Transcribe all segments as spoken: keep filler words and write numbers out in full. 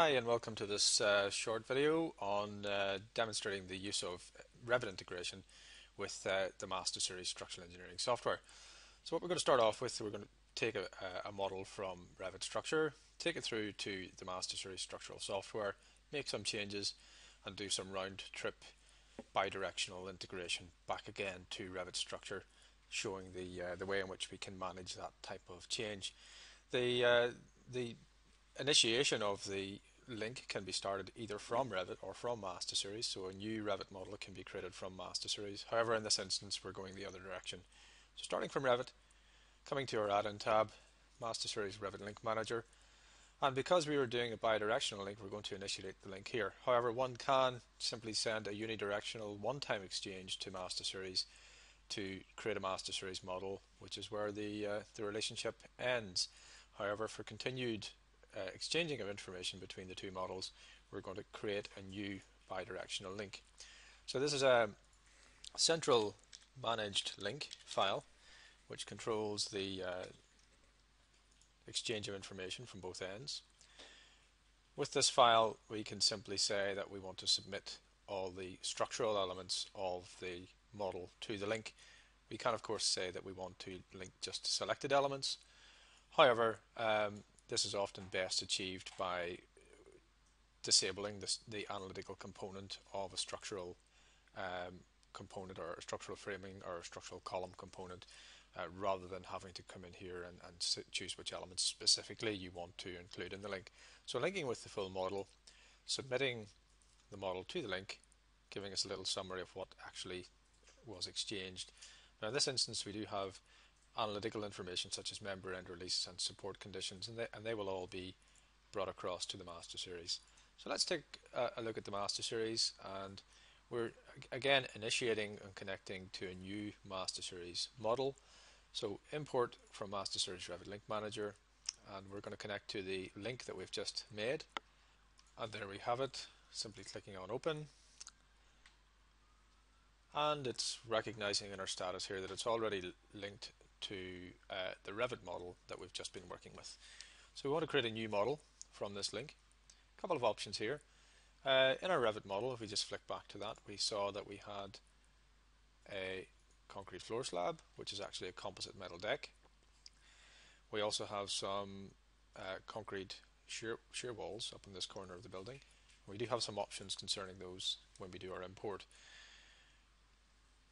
Hi and welcome to this uh, short video on uh, demonstrating the use of Revit integration with uh, the MasterSeries structural engineering software. So what we're going to start off with, we're going to take a, a model from Revit Structure, take it through to the MasterSeries structural software, make some changes and do some round trip bidirectional integration back again to Revit Structure, showing the uh, the way in which we can manage that type of change. The uh, the initiation of the link can be started either from Revit or from MasterSeries, so a new Revit model can be created from MasterSeries. However, in this instance we're going the other direction. So starting from Revit, coming to our add-in tab, MasterSeries Revit Link Manager, and because we were doing a bidirectional link, we're going to initiate the link here. However, one can simply send a unidirectional one-time exchange to MasterSeries to create a MasterSeries model, which is where the, uh, the relationship ends. However, for continued Uh, exchanging of information between the two models, we're going to create a new bidirectional link. So this is a central managed link file which controls the uh, exchange of information from both ends. With this file we can simply say that we want to submit all the structural elements of the model to the link. We can of course say that we want to link just selected elements. However, um, this is often best achieved by disabling this, the analytical component of a structural um, component or a structural framing or a structural column component, uh, rather than having to come in here and, and choose which elements specifically you want to include in the link. So linking with the full model, submitting the model to the link, giving us a little summary of what actually was exchanged. Now in this instance we do have analytical information such as member end release and support conditions, and they, and they will all be brought across to the MasterSeries. So let's take a, a look at the MasterSeries, and we're again initiating and connecting to a new MasterSeries model. So import from MasterSeries Revit Link Manager, and we're going to connect to the link that we've just made, and there we have it, simply clicking on open. And it's recognizing in our status here that it's already linked to uh, the Revit model that we've just been working with. So we want to create a new model from this link. A couple of options here. Uh, in our Revit model, if we just flick back to that, we saw that we had a concrete floor slab, which is actually a composite metal deck. We also have some uh, concrete shear, shear walls up in this corner of the building. We do have some options concerning those when we do our import.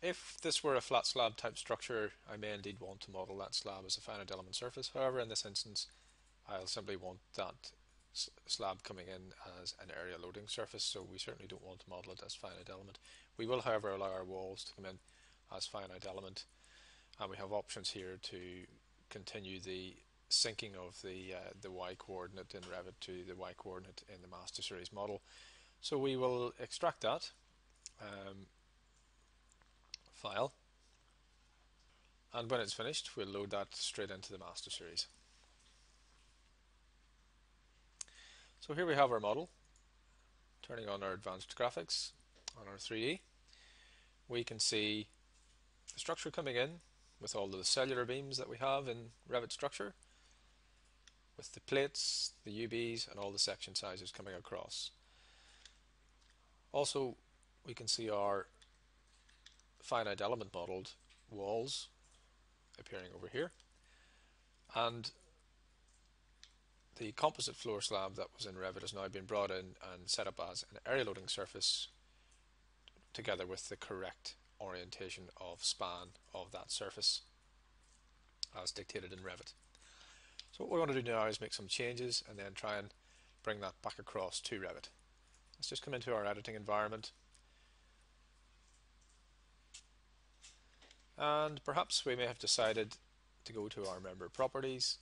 If this were a flat slab type structure, I may indeed want to model that slab as a finite element surface. However, in this instance, I'll simply want that slab coming in as an area loading surface, so we certainly don't want to model it as finite element. We will, however, allow our walls to come in as finite element, and we have options here to continue the syncing of the, uh, the Y coordinate in Revit to the Y coordinate in the MasterSeries model. So we will extract that. Um, file, and when it's finished we'll load that straight into the MasterSeries. So here we have our model. Turning on our advanced graphics on our three D, we can see the structure coming in with all the cellular beams that we have in Revit Structure, with the plates, the U Bs and all the section sizes coming across. Also we can see our finite element modeled walls appearing over here, and the composite floor slab that was in Revit has now been brought in and set up as an area loading surface together with the correct orientation of span of that surface as dictated in Revit. So what we want to do now is make some changes and then try and bring that back across to Revit. Let's just come into our editing environment, and perhaps we may have decided to go to our member properties,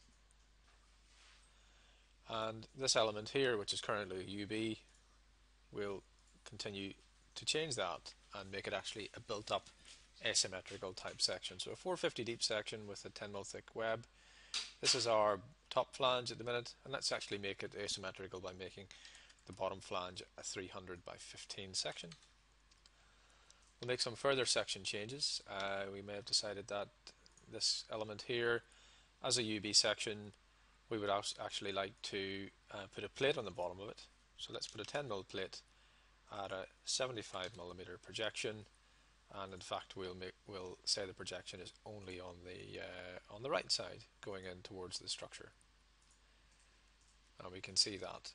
and this element here, which is currently U B, we'll continue to change that and make it actually a built up asymmetrical type section. So a four fifty deep section with a ten mil thick web. This is our top flange at the minute, and let's actually make it asymmetrical by making the bottom flange a three hundred by fifteen section. We'll make some further section changes. Uh, we may have decided that this element here, as a U B section, we would actually like to uh, put a plate on the bottom of it. So let's put a ten mil plate at a seventy-five millimeter projection, and in fact we'll make, we'll say the projection is only on the uh, on the right side going in towards the structure, and we can see that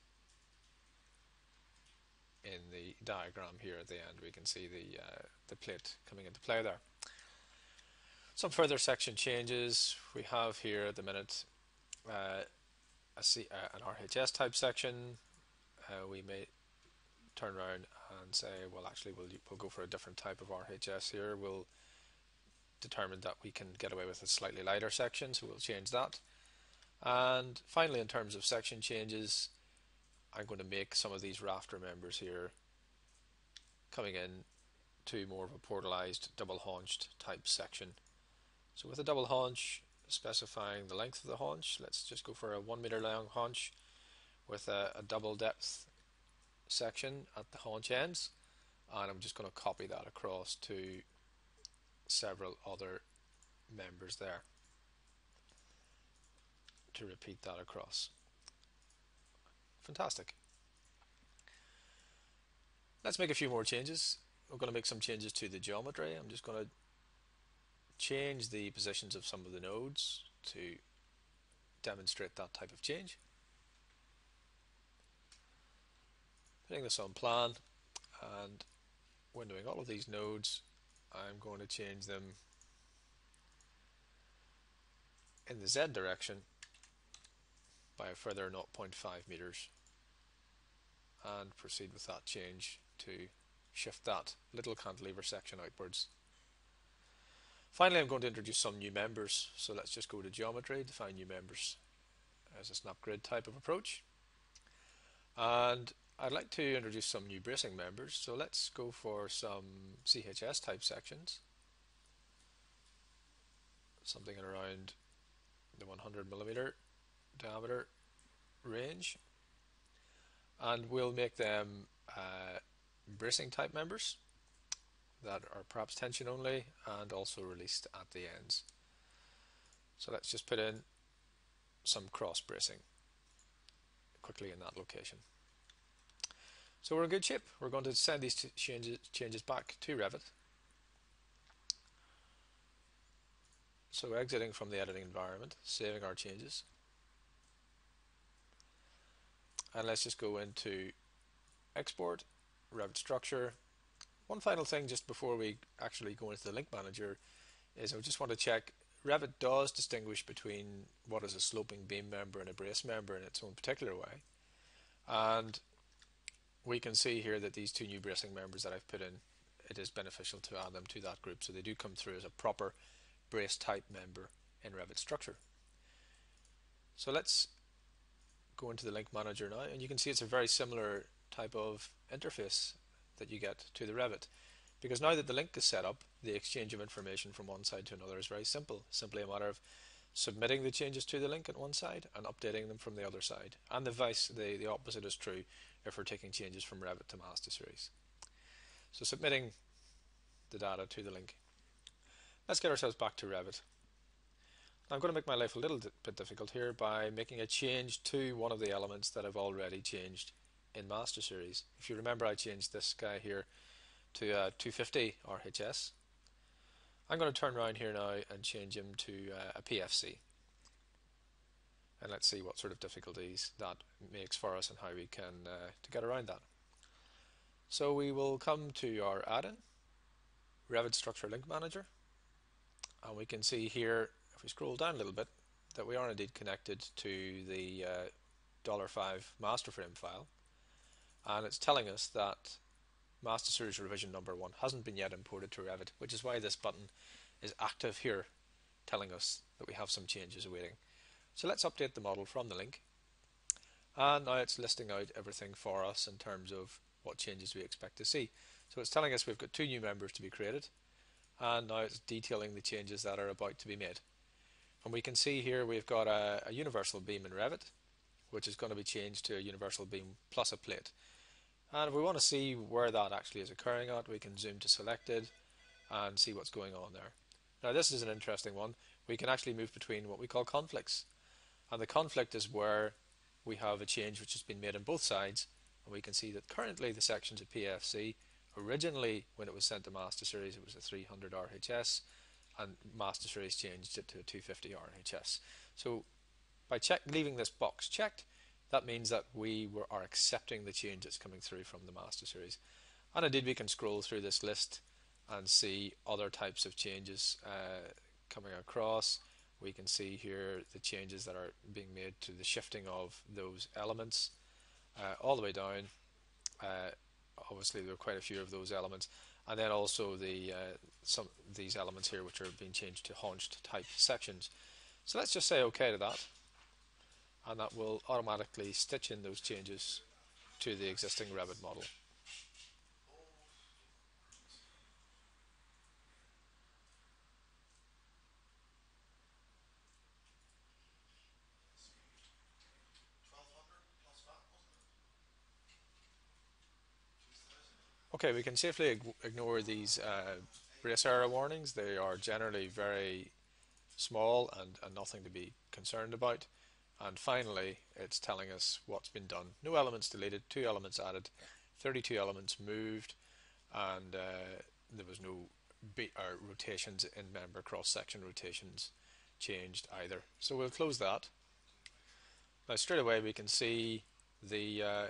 in the diagram here at the end. We can see the uh, the plate coming into play there. Some further section changes we have here at the minute. Uh, a C, uh, an R H S type section. Uh, we may turn around and say, well, actually we'll, we'll go for a different type of R H S here. We'll determine that we can get away with a slightly lighter section, so we'll change that. And finally, in terms of section changes, I'm going to make some of these rafter members here coming in to more of a portalized, double haunched type section. So with a double haunch, specifying the length of the haunch, let's just go for a one meter long haunch with a, a double depth section at the haunch ends, and I'm just going to copy that across to several other members there to repeat that across. Fantastic. Let's make a few more changes. We're going to make some changes to the geometry. I'm just going to change the positions of some of the nodes to demonstrate that type of change. Putting this on plan and windowing all of these nodes, I'm going to change them in the Z direction by a further zero point five meters, and proceed with that change to shift that little cantilever section outwards. Finally, I'm going to introduce some new members, so let's just go to geometry, define new members as a snap grid type of approach. And I'd like to introduce some new bracing members, so let's go for some C H S type sections, something around the one hundred millimeter diameter range, and we'll make them uh, bracing type members that are perhaps tension only and also released at the ends. So let's just put in some cross bracing quickly in that location. So we're in good shape. We're going to send these changes changes back to Revit. So exiting from the editing environment, saving our changes, and let's just go into export, Revit structure. One final thing just before we actually go into the link manager is I just want to check Revit does distinguish between what is a sloping beam member and a brace member in its own particular way, and we can see here that these two new bracing members that I've put in, it is beneficial to add them to that group, so they do come through as a proper brace type member in Revit structure. So let's go into the link manager now, and you can see it's a very similar type of interface that you get to the Revit, because now that the link is set up, the exchange of information from one side to another is very simple. Simply a matter of submitting the changes to the link at one side and updating them from the other side, and the vice the, the opposite is true if we're taking changes from Revit to MasterSeries. So submitting the data to the link. Let's get ourselves back to Revit. I'm going to make my life a little bit difficult here by making a change to one of the elements that I've already changed in MasterSeries. If you remember, I changed this guy here to a two fifty R H S. I'm going to turn around here now and change him to a P F C, and let's see what sort of difficulties that makes for us and how we can uh, to get around that. So we will come to our add-in, Revit Structure Link Manager, and we can see here, if we scroll down a little bit, that we are indeed connected to the uh, dollar five MasterFrame file, and it's telling us that MasterSeries revision number one hasn't been yet imported to Revit, which is why this button is active here, telling us that we have some changes awaiting. So let's update the model from the link, and now it's listing out everything for us in terms of what changes we expect to see. So it's telling us we've got two new members to be created, and now it's detailing the changes that are about to be made. And we can see here we've got a, a universal beam in Revit, which is going to be changed to a universal beam plus a plate. And if we want to see where that actually is occurring at, we can zoom to selected and see what's going on there. Now this is an interesting one. We can actually move between what we call conflicts, and the conflict is where we have a change which has been made on both sides, And we can see that currently the section's a P F C. Originally, when it was sent to MasterSeries, it was a three hundred R H S, and MasterSeries changed it to a two fifty R H S. So by check, leaving this box checked, that means that we were, are accepting the change that's coming through from the MasterSeries. And indeed, we can scroll through this list and see other types of changes uh, coming across. We can see here the changes that are being made to the shifting of those elements uh, all the way down. Uh, obviously, there are quite a few of those elements, and then also the uh, some these elements here which are being changed to haunched type sections. So let's just say OK to that, and that will automatically stitch in those changes to the existing Revit model. Okay, we can safely ignore these uh, brace error warnings. They are generally very small and, and nothing to be concerned about. And finally, it's telling us what's been done. No elements deleted, two elements added, thirty-two elements moved, and uh, there was no B or rotations in member cross-section rotations changed either. So we'll close that. Now straight away we can see the uh,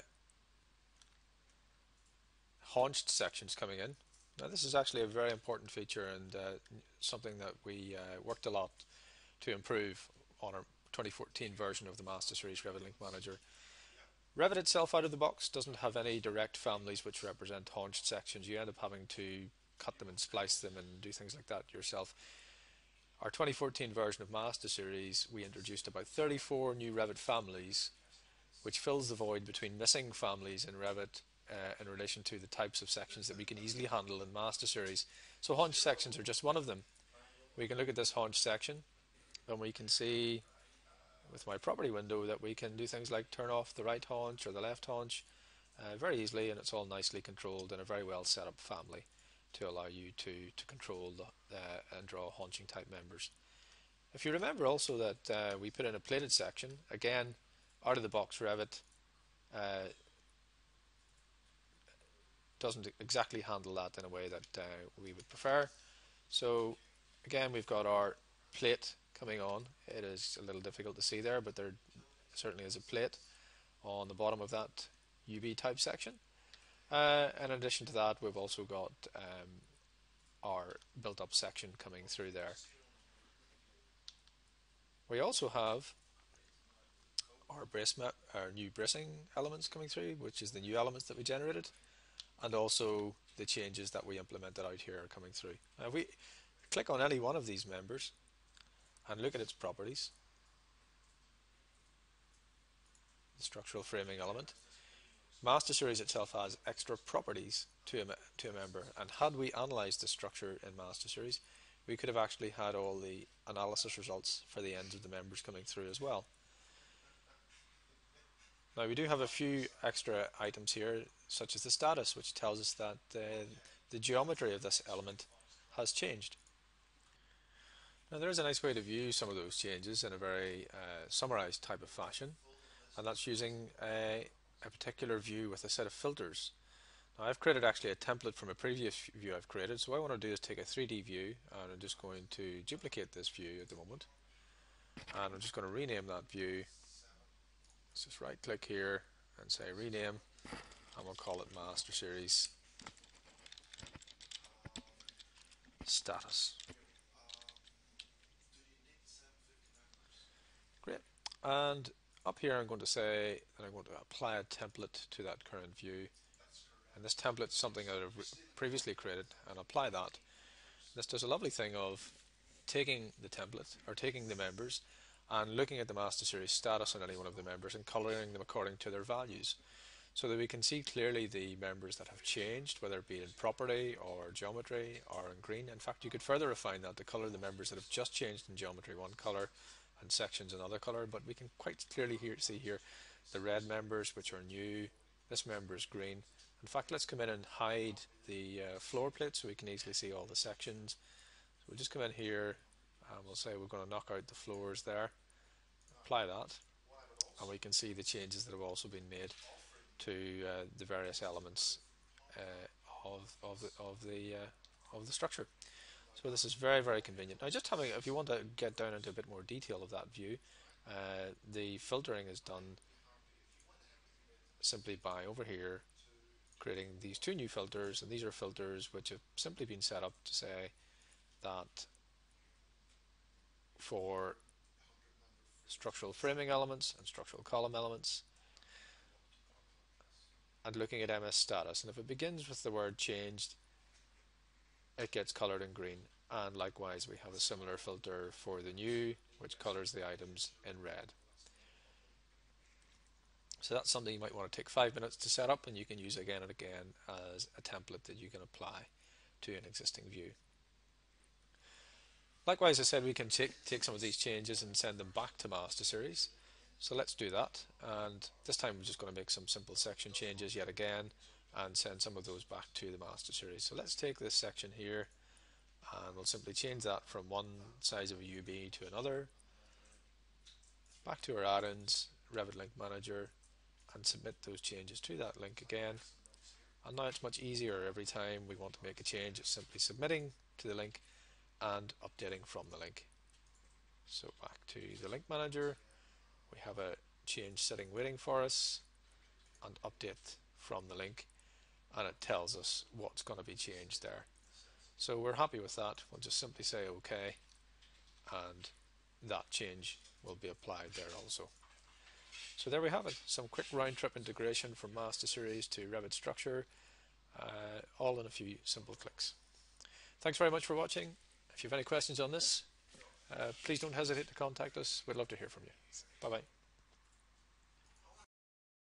haunched sections coming in. Now this is actually a very important feature and uh, something that we uh, worked a lot to improve on our twenty fourteen version of the MasterSeries Revit Link Manager. Revit itself out of the box doesn't have any direct families which represent haunched sections. You end up having to cut them and splice them and do things like that yourself. Our twenty fourteen version of MasterSeries, we introduced about thirty-four new Revit families, which fills the void between missing families in Revit Uh, in relation to the types of sections that we can easily handle in MasterSeries. So haunch sections are just one of them. We can look at this haunch section and we can see with my property window that we can do things like turn off the right haunch or the left haunch uh, very easily, and it's all nicely controlled in a very well set up family to allow you to, to control the, uh, and draw haunching type members. If you remember also that uh, we put in a plated section, again out of the box Revit uh, doesn't exactly handle that in a way that uh, we would prefer. So again, we've got our plate coming on. It is a little difficult to see there, but there certainly is a plate on the bottom of that U B type section. Uh, in addition to that, we've also got um, our built-up section coming through there. We also have our brace map, our new bracing elements coming through, which is the new elements that we generated. And also the changes that we implemented out here are coming through. Now if we click on any one of these members and look at its properties, the structural framing element, MasterSeries itself has extra properties to a, to a member, and had we analysed the structure in MasterSeries, we could have actually had all the analysis results for the ends of the members coming through as well. Now we do have a few extra items here, such as the status, which tells us that uh, the geometry of this element has changed. Now there is a nice way to view some of those changes in a very uh, summarized type of fashion, and that's using a, a particular view with a set of filters. Now I've created actually a template from a previous view I've created, so what I want to do is take a three D view, and I'm just going to duplicate this view at the moment, and I'm just going to rename that view. Let's just right click here and say rename, and we'll call it MasterSeries Status. Great. And up here I'm going to say that I'm going to apply a template to that current view. And this template is something that I've previously created, and apply that. This does a lovely thing of taking the template, or taking the members, and looking at the MasterSeries status on any one of the members and colouring them according to their values, so that we can see clearly the members that have changed, whether it be in property or geometry or in green. In fact, you could further refine that to colour the members that have just changed in geometry one colour and sections another colour, but we can quite clearly here, see here the red members which are new, this member is green. In fact, let's come in and hide the uh, floor plate so we can easily see all the sections. So we'll just come in here and we'll say we're going to knock out the floors there. Apply that, and we can see the changes that have also been made to uh, the various elements uh, of of the of the uh, of the structure. So this is very very convenient. Now, just having, if you want to get down into a bit more detail of that view, uh, the filtering is done simply by over here creating these two new filters, and these are filters which have simply been set up to say that for structural framing elements and structural column elements, and looking at M S status, and if it begins with the word changed, it gets colored in green, and likewise we have a similar filter for the new, which colors the items in red. So that's something you might want to take five minutes to set up, and you can use again and again as a template that you can apply to an existing view. Likewise, I said we can take, take some of these changes and send them back to MasterSeries. So let's do that, and this time we're just going to make some simple section changes yet again and send some of those back to the MasterSeries. So let's take this section here, and we'll simply change that from one size of a U B to another, back to our add-ins, Revit Link Manager, and submit those changes to that link again. And now it's much easier. Every time we want to make a change, it's simply submitting to the link and updating from the link. So back to the Link Manager, we have a change sitting waiting for us, and update from the link, and it tells us what's going to be changed there. So we're happy with that. We'll just simply say OK, and that change will be applied there also. So there we have it, some quick round-trip integration from MasterSeries to Revit Structure, uh, all in a few simple clicks. Thanks very much for watching. If you have any questions on this, uh, please don't hesitate to contact us. We'd love to hear from you. Bye-bye.